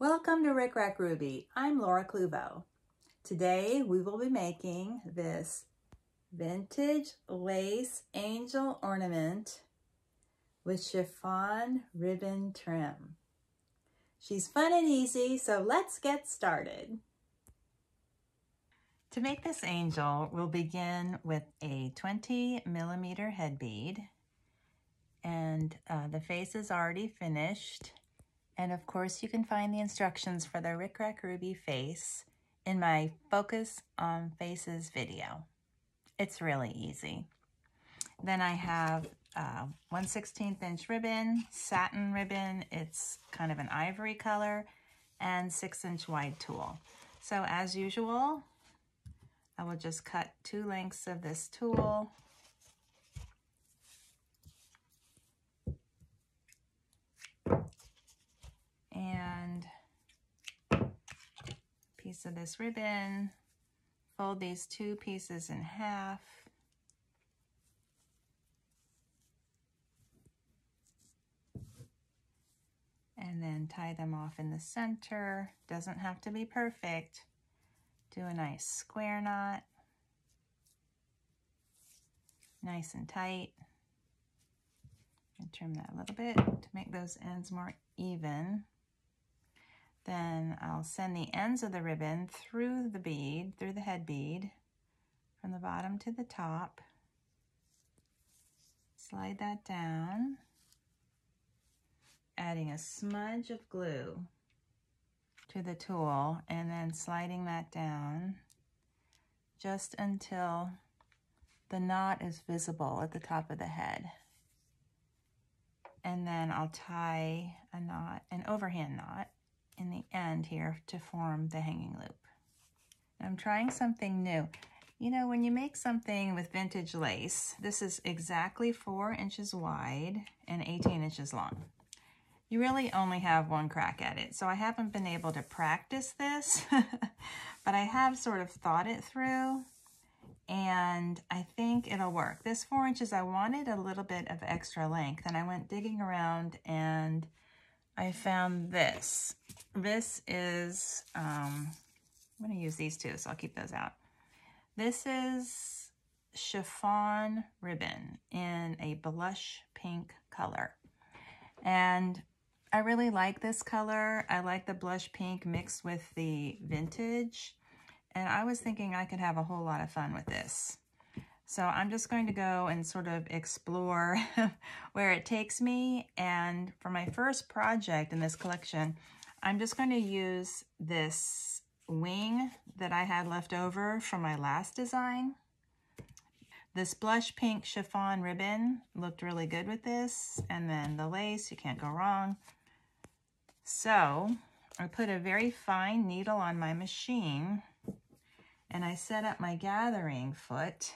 Welcome to RickRackRuby. I'm Laura Kluvo. Today we will be making this vintage lace angel ornament with chiffon ribbon trim. She's fun and easy, so let's get started. To make this angel, we'll begin with a 20mm head bead, and the face is already finished. And of course, you can find the instructions for the RickRackRuby face in my Focus on Faces video. It's really easy. Then I have 1/16 inch ribbon, satin ribbon. It's kind of an ivory color, and 6 inch wide tulle. So as usual, I will just cut 2 lengths of this tulle. And a piece of this ribbon, fold these 2 pieces in half, and then tie them off in the center. Doesn't have to be perfect. Do a nice square knot, nice and tight, and trim that a little bit to make those ends more even. Then I'll send the ends of the ribbon through the bead, through the head bead, from the bottom to the top. Slide that down, adding a smudge of glue to the tulle, and then sliding that down just until the knot is visible at the top of the head. And then I'll tie a knot, an overhand knot, in the end here to form the hanging loop. I'm trying something new. You know, when you make something with vintage lace, this is exactly 4 inches wide and 18 inches long. You really only have one crack at it, so I haven't been able to practice this, but I have sort of thought it through, and I think it'll work. This 4 inches, I wanted a little bit of extra length, and I went digging around and I found this. This is, I'm gonna use these two, so I'll keep those out. This is chiffon ribbon in a blush pink color. And I really like this color. I like the blush pink mixed with the vintage. And I was thinking I could have a whole lot of fun with this. So I'm just going to go and sort of explore where it takes me. And for my first project in this collection, I'm just going to use this wing that I had left over from my last design. This blush pink chiffon ribbon looked really good with this. And then the lace, you can't go wrong. So I put a very fine needle on my machine and I set up my gathering foot.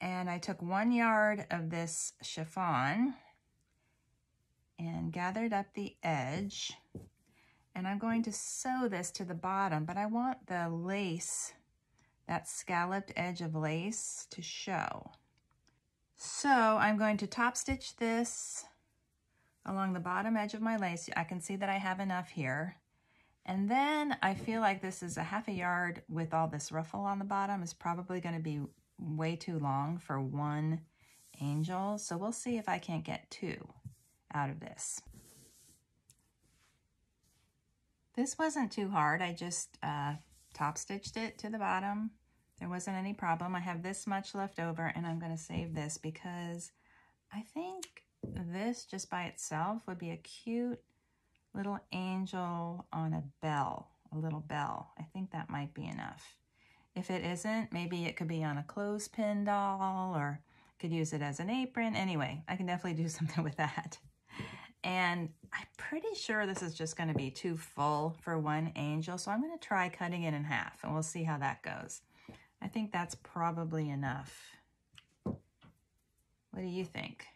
And I took 1 yard of this chiffon and gathered up the edge. And I'm going to sew this to the bottom, but I want the lace, that scalloped edge of lace, to show. So I'm going to top stitch this along the bottom edge of my lace. I can see that I have enough here. And then I feel like this is a half a yard with all this ruffle on the bottom is probably going to be way too long for one angel, so we'll see if I can't get 2 out of this. This wasn't too hard. I just top stitched it to the bottom. There wasn't any problem. I have this much left over, and I'm going to save this because I think this just by itself would be a cute little angel on a bell, a little bell. I think that might be enough. If it isn't, maybe it could be on a clothespin doll, or could use it as an apron. Anyway, I can definitely do something with that. And I'm pretty sure this is just going to be too full for one angel, so I'm going to try cutting it in half, and we'll see how that goes. I think that's probably enough. What do you think?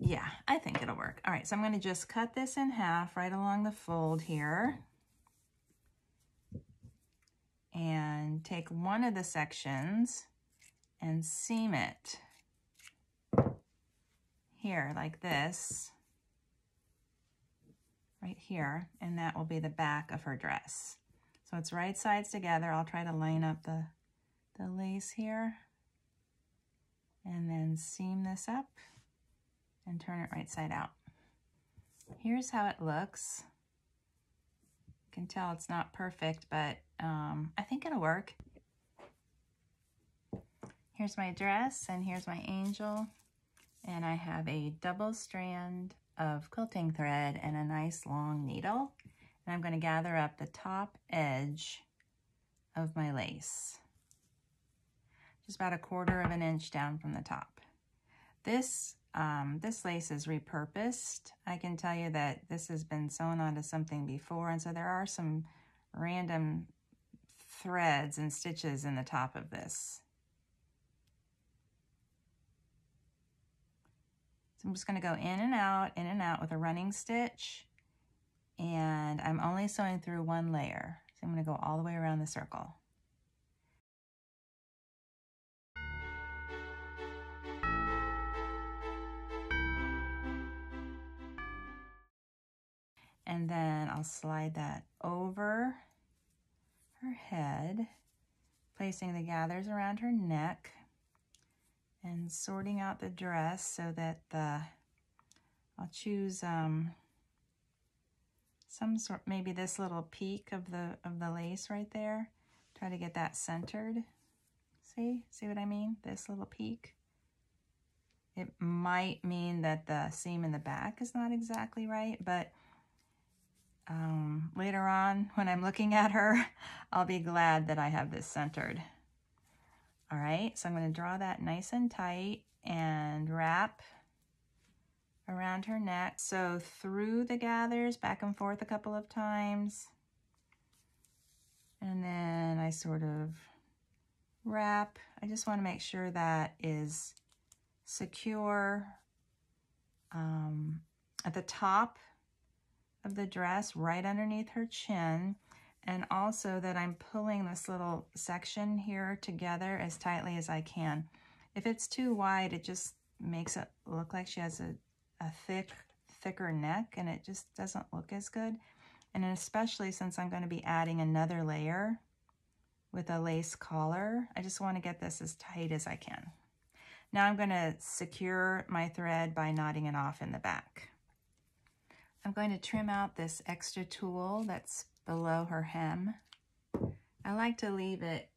Yeah, I think it'll work. All right, so I'm going to just cut this in half right along the fold here. And take one of the sections and seam it here like this, right here, and that will be the back of her dress. So it's right sides together. I'll try to line up the lace here, and then seam this up and turn it right side out. Here's how it looks. You can tell it's not perfect, but I think it'll work. Here's my dress, and here's my angel, and I have a double strand of quilting thread and a nice long needle, and I'm going to gather up the top edge of my lace, just about 1/4 of an inch down from the top. This lace is repurposed. I can tell you that this has been sewn onto something before, and so there are some random threads and stitches in the top of this. So I'm just going to go in and out with a running stitch, and I'm only sewing through one layer. So I'm going to go all the way around the circle. And then I'll slide that over her head, placing the gathers around her neck and sorting out the dress so that I'll choose some sort, maybe this little peak of the lace right there. Try to get that centered. See what I mean? This little peak. It might mean that the seam in the back is not exactly right, but later on when I'm looking at her, I'll be glad that I have this centered. All right, so I'm going to draw that nice and tight and wrap around her neck. So through the gathers, back and forth a couple of times. And then I sort of wrap. I just want to make sure that is secure at the top of the dress, right underneath her chin. And also that I'm pulling this little section here together as tightly as I can. If it's too wide, it just makes it look like she has a thicker neck, and it just doesn't look as good. And especially since I'm going to be adding another layer with a lace collar, I just want to get this as tight as I can. Now I'm going to secure my thread by knotting it off in the back. I'm going to trim out this extra tulle that's below her hem. I like to leave it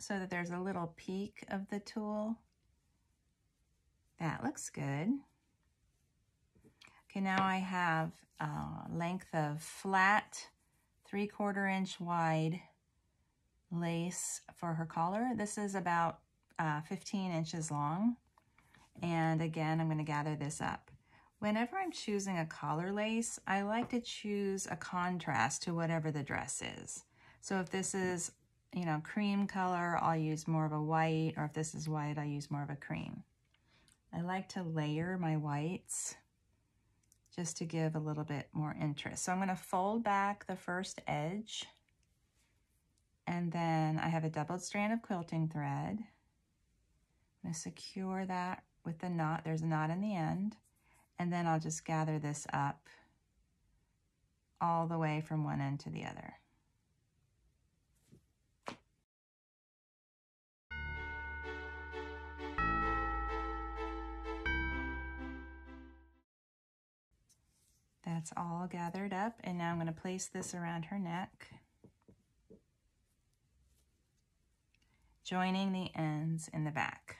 so that there's a little peak of the tulle. That looks good. Okay, now I have a length of flat 3/4 inch wide lace for her collar. This is about 15 inches long. And again, I'm going to gather this up. Whenever I'm choosing a collar lace, I like to choose a contrast to whatever the dress is. So if this is, you know, cream color, I'll use more of a white, or if this is white, I'll use more of a cream. I like to layer my whites just to give a little bit more interest. So I'm going to fold back the first edge, and then I have a doubled strand of quilting thread. I'm going to secure that with the knot. There's a knot in the end. And then I'll just gather this up all the way from one end to the other. That's all gathered up, and now I'm going to place this around her neck, joining the ends in the back.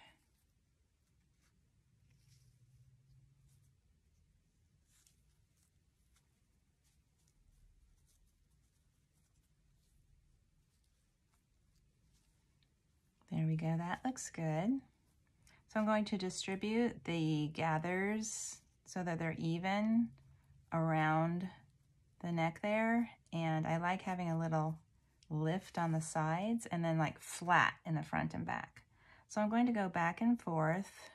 There we go, that looks good. So I'm going to distribute the gathers so that they're even around the neck there. And I like having a little lift on the sides and then like flat in the front and back. So I'm going to go back and forth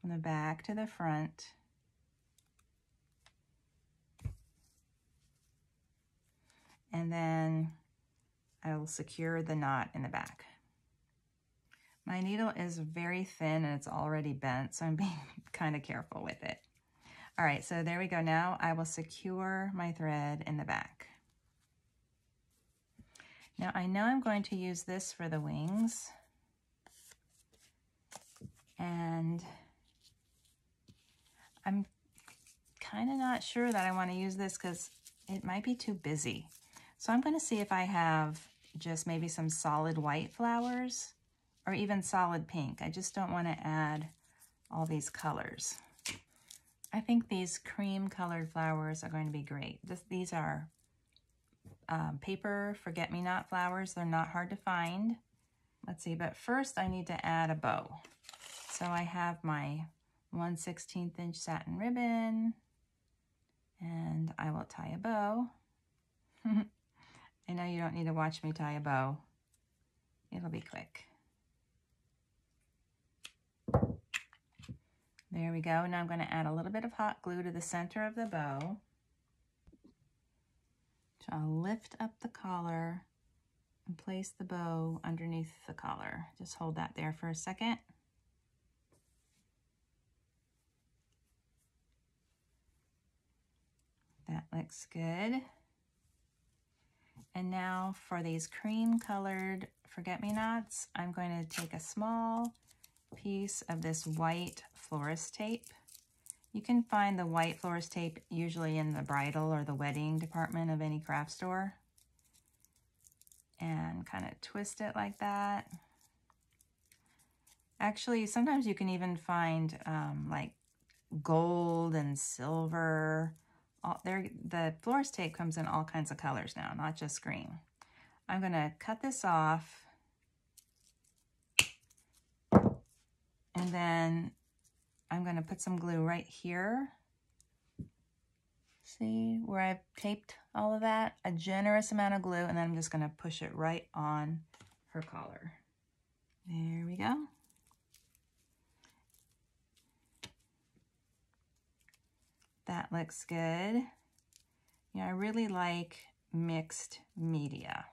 from the back to the front. And then I will secure the knot in the back. My needle is very thin and it's already bent, so I'm being kind of careful with it. All right, so there we go. Now I will secure my thread in the back. Now I know I'm going to use this for the wings, and I'm kind of not sure that I want to use this because it might be too busy. So I'm going to see if I have just maybe some solid white flowers or even solid pink. I just don't want to add all these colors. I think these cream colored flowers are going to be great. These are paper forget-me-not flowers. They're not hard to find. Let's see, but first I need to add a bow. So I have my 1/16 inch satin ribbon, and I will tie a bow. I know you don't need to watch me tie a bow. It'll be quick. There we go. Now I'm going to add a little bit of hot glue to the center of the bow. So I'll lift up the collar and place the bow underneath the collar. Just hold that there for a second. That looks good. And now for these cream colored forget-me-nots, I'm going to take a small piece of this white florist tape. You can find the white florist tape usually in the bridal or the wedding department of any craft store. And kind of twist it like that. Actually, sometimes you can even find like gold and silver. The florist tape comes in all kinds of colors now, not just green. I'm going to cut this off. And then I'm going to put some glue right here. See where I've taped all of that? A generous amount of glue, and then I'm just going to push it right on her collar. There we go. That looks good. You know, I really like mixed media.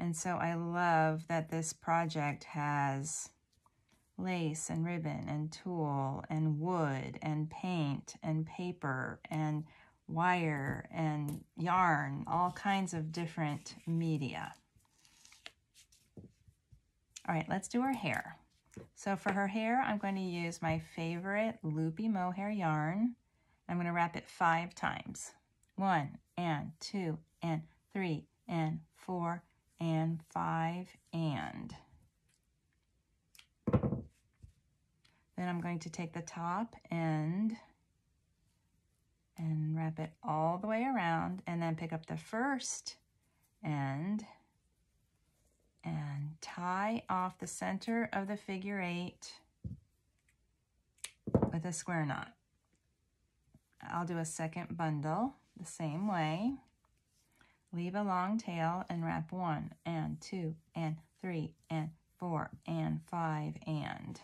And so I love that this project has lace and ribbon and tulle and wood and paint and paper and wire and yarn, all kinds of different media. All right, let's do her hair. So for her hair, I'm going to use my favorite loopy mohair yarn. I'm going to wrap it 5 times. 1 and 2 and 3 and 4 and 5 and... Then I'm going to take the top end and wrap it all the way around, and then pick up the first end and tie off the center of the figure 8 with a square knot. I'll do a second bundle the same way. Leave a long tail and wrap 1 and 2 and 3 and 4 and 5 and...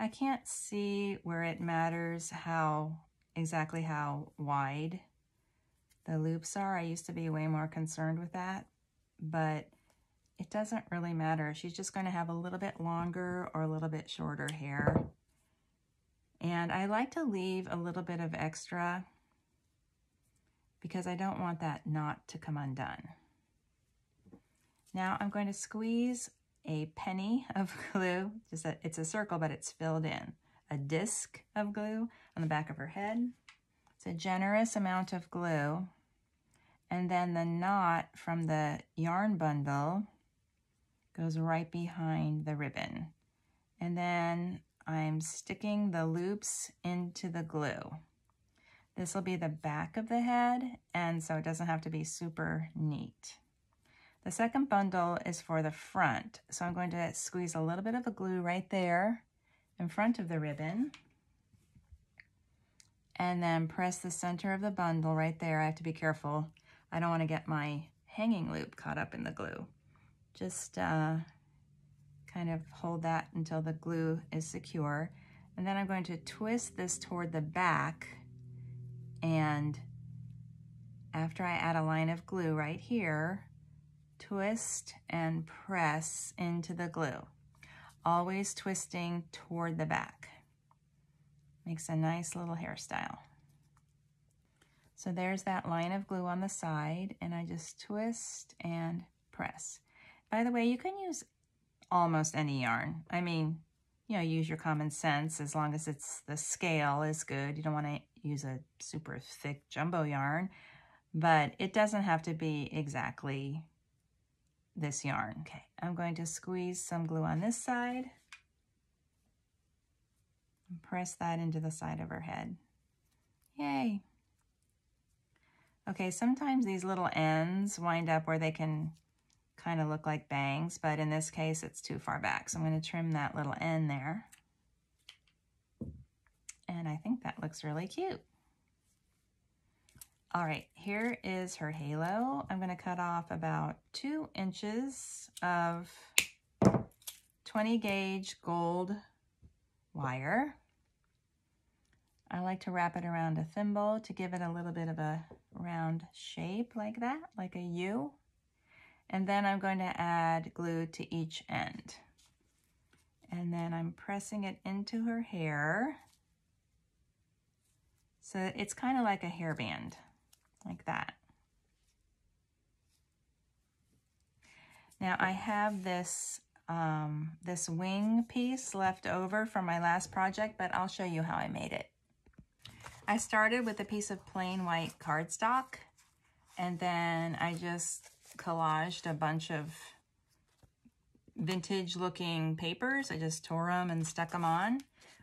I can't see where it matters exactly how wide the loops are. I used to be way more concerned with that, but it doesn't really matter. She's just going to have a little bit longer or a little bit shorter hair. And I like to leave a little bit of extra because I don't want that knot to come undone. Now I'm going to squeeze a penny of glue, it's a circle, but it's filled in. A disc of glue on the back of her head. It's a generous amount of glue. And then the knot from the yarn bundle goes right behind the ribbon. And then I'm sticking the loops into the glue. This will be the back of the head, and so it doesn't have to be super neat. The second bundle is for the front, so I'm going to squeeze a little bit of the glue right there in front of the ribbon, and then press the center of the bundle right there. I have to be careful. I don't want to get my hanging loop caught up in the glue. Just kind of hold that until the glue is secure, and then I'm going to twist this toward the back, and after I add a line of glue right here, twist and press into the glue, always twisting toward the back. Makes a nice little hairstyle. So there's that line of glue on the side, and I just twist and press. By the way, you can use almost any yarn. I mean, you know, use your common sense as long as it's the scale is good. You don't want to use a super thick jumbo yarn, but it doesn't have to be exactly this yarn. Okay, I'm going to squeeze some glue on this side and press that into the side of her head. Yay! Okay, sometimes these little ends wind up where they can kind of look like bangs, but in this case, it's too far back. So I'm going to trim that little end there. And I think that looks really cute. All right, here is her halo. I'm going to cut off about 2 inches of 20 gauge gold wire. I like to wrap it around a thimble to give it a little bit of a round shape like that, like a U. And then I'm going to add glue to each end. And then I'm pressing it into her hair. So it's kind of like a hairband, like that. Now I have this this wing piece left over from my last project, but I'll show you how I made it. I started with a piece of plain white cardstock, and then I just collaged a bunch of vintage looking papers. I just tore them and stuck them on.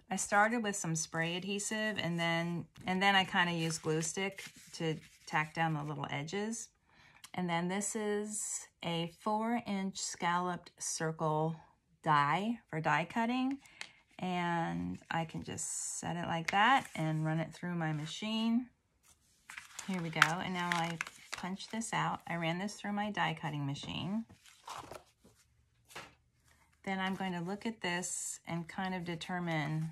I started with some spray adhesive, and then I kind of used glue stick to tack down the little edges. And then this is a 4-inch scalloped circle die for die cutting. And I can just set it like that and run it through my machine. Here we go. And now I punch this out. I ran this through my die cutting machine. Then I'm going to look at this and kind of determine,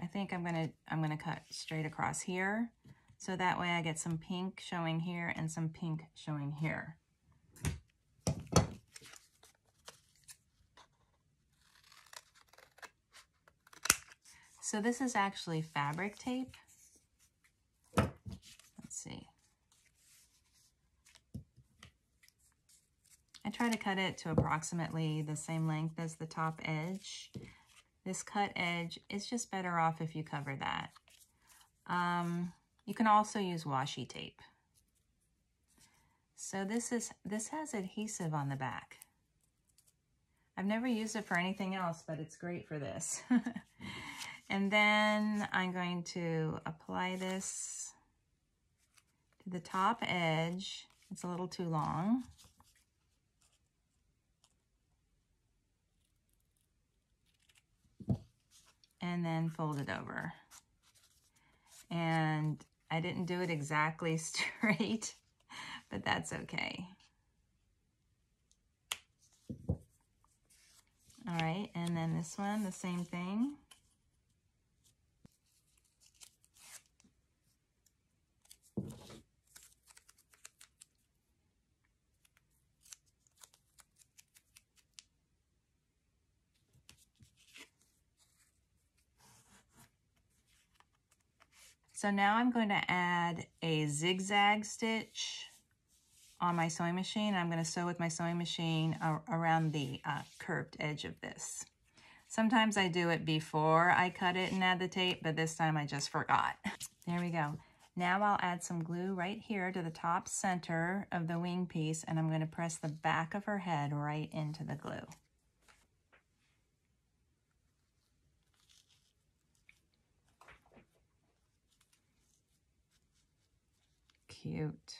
I think I'm going to cut straight across here. So that way I get some pink showing here and some pink showing here. So this is actually fabric tape. Let's see. I try to cut it to approximately the same length as the top edge. This cut edge is just better off if you cover that. You can also use washi tape. So this has adhesive on the back. I've never used it for anything else, but it's great for this. And then I'm going to apply this to the top edge. It's a little too long. And then fold it over. And I didn't do it exactly straight, but that's okay. All right, and then this one, the same thing. So now I'm going to add a zigzag stitch on my sewing machine. I'm going to sew with my sewing machine around the curved edge of this. Sometimes I do it before I cut it and add the tape, but this time I just forgot. There we go. Now I'll add some glue right here to the top center of the wing piece, and I'm going to press the back of her head right into the glue. Cute.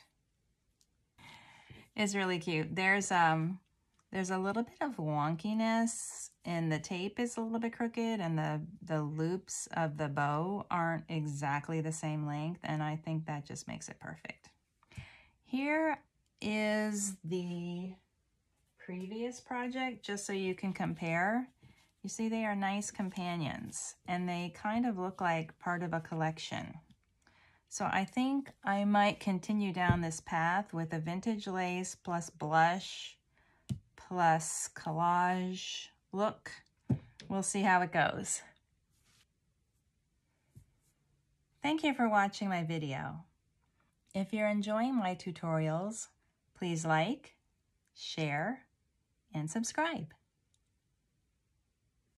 It's really cute. There's a little bit of wonkiness, and the tape is a little bit crooked, and the loops of the bow aren't exactly the same length, and I think that just makes it perfect. Here is the previous project, just so you can compare. You see they are nice companions, and they kind of look like part of a collection. So I think I might continue down this path with a vintage lace plus blush plus collage look. We'll see how it goes. Thank you for watching my video. If you're enjoying my tutorials, please like, share, and subscribe.